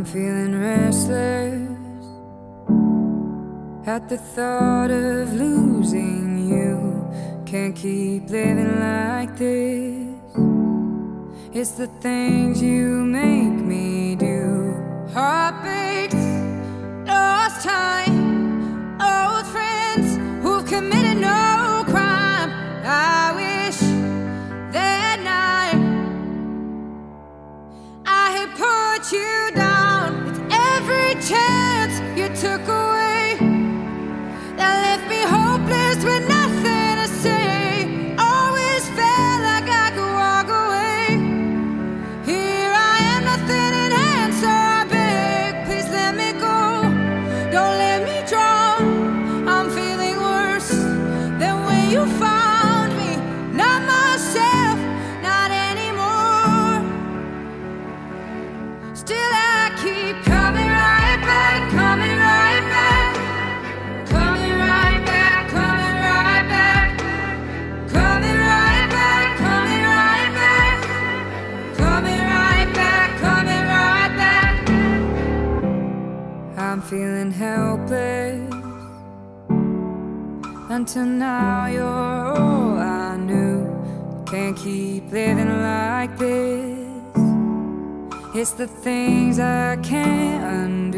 I'm feeling restless at the thought of losing you. Can't keep living like this. It's the things you make me do. Heartbreaks, lost time, old friends who've committed no crime. I wish that night I had put you down. It's every chance you took away that left me hopeless with nothing to say. Always felt like I could walk away. Here I am, nothing in hand, so I beg, please let me go. Don't let me drown. I'm feeling worse than when you found me. Not myself, not anymore. Still I keep coming right back, coming right back. Coming right back, coming right back. Coming right back, coming right back. Coming right back, coming right back. I'm feeling helpless. Until now you're all I knew. Can't keep living like this. It's the things I can't undo.